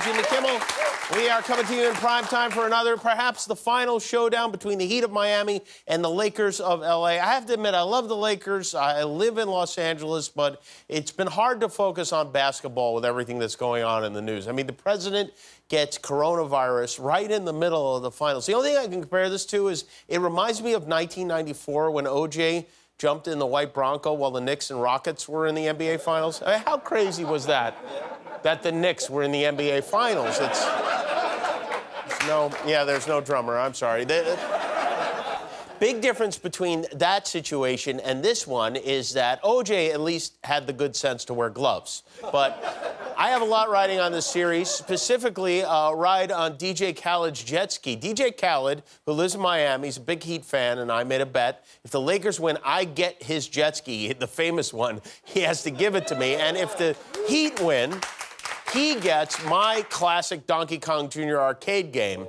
I'm Jimmy Kimmel. We are coming to you in prime time for another, perhaps the final showdown between the Heat of Miami and the Lakers of LA. I have to admit, I love the Lakers. I live in Los Angeles, but it's been hard to focus on basketball with everything that's going on in the news. I mean, the president gets coronavirus right in the middle of the finals. The only thing I can compare this to is it reminds me of 1994 when O.J. jumped in the white Bronco while the Knicks and Rockets were in the NBA Finals. I mean, how crazy was that? That the Knicks were in the NBA Finals. It's no, yeah, there's no drummer. I'm sorry. Big difference between that situation and this one is that O.J. at least had the good sense to wear gloves. But I have a lot riding on this series, specifically a ride on DJ Khaled's jet ski. DJ Khaled, who lives in Miami, he's a big Heat fan, and I made a bet. If the Lakers win, I get his jet ski, the famous one. He has to give it to me. And if the Heat win, he gets my classic Donkey Kong Jr. arcade game,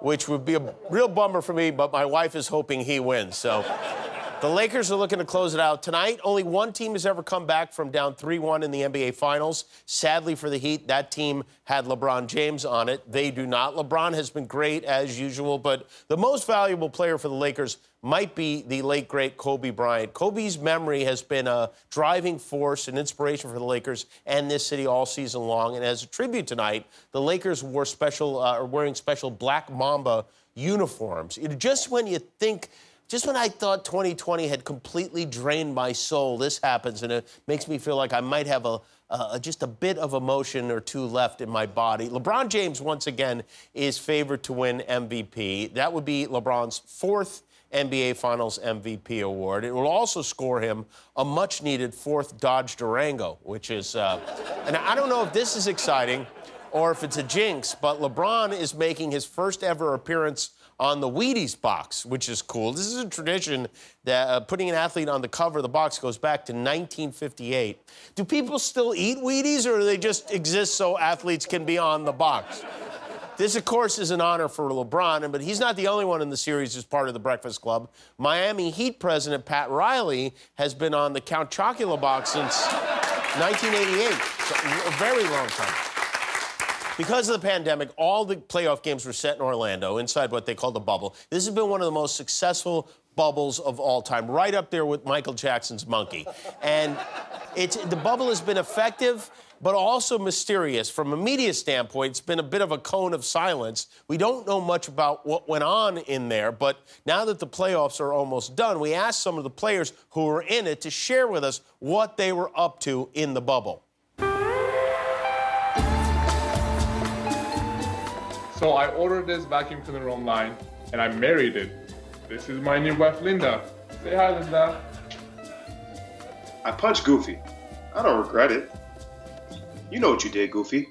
which would be a real bummer for me, but my wife is hoping he wins. So the Lakers are looking to close it out tonight. Only one team has ever come back from down 3-1 in the NBA Finals. Sadly for the Heat, that team had LeBron James on it. They do not. LeBron has been great as usual, but the most valuable player for the Lakers might be the late, great Kobe Bryant. Kobe's memory has been a driving force and inspiration for the Lakers and this city all season long. And as a tribute tonight, the Lakers wore special, are wearing special Black Mamba uniforms. Just when you think, just when I thought 2020 had completely drained my soul, this happens, and it makes me feel like I might have just a bit of emotion or two left in my body. LeBron James, once again, is favored to win MVP. That would be LeBron's fourth NBA Finals MVP award. It will also score him a much-needed fourth Dodge Durango, which is, and I don't know if this is exciting or if it's a jinx, but LeBron is making his first ever appearance on the Wheaties box, which is cool. This is a tradition that putting an athlete on the cover of the box goes back to 1958. Do people still eat Wheaties, or do they just exist so athletes can be on the box? This, of course, is an honor for LeBron, but he's not the only one in the series who's part of the Breakfast Club. Miami Heat president Pat Riley has been on the Count Chocula box since 1988, so a very long time. Because of the pandemic, all the playoff games were set in Orlando, inside what they call the bubble. This has been one of the most successful bubbles of all time, right up there with Michael Jackson's Monkey. And the bubble has been effective, but also mysterious. From a media standpoint, it's been a bit of a cone of silence. We don't know much about what went on in there, but now that the playoffs are almost done, we asked some of the players who were in it to share with us what they were up to in the bubble. So I ordered this vacuum cleaner online, and I married it. This is my new wife, Linda. Say hi, Linda. I punched Goofy. I don't regret it. You know what you did, Goofy.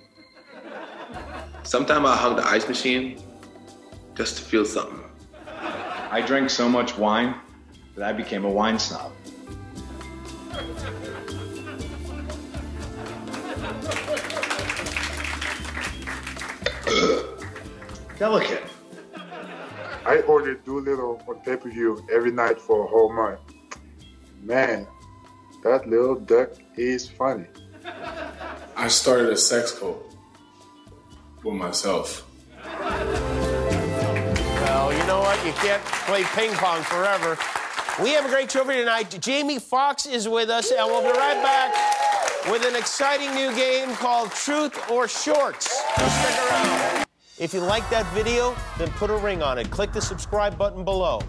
Sometimes I hug the ice machine just to feel something. I drank so much wine that I became a wine snob. Delicate. I ordered Doolittle on pay-per-view every night for a whole month. Man, that little duck is funny. I started a sex cult with myself. Well, you know what? You can't play ping pong forever. We have a great show for you tonight. Jamie Foxx is with us, and we'll be right back with an exciting new game called Truth or Shorts. So stick around. If you like that video, then put a ring on it. Click the subscribe button below.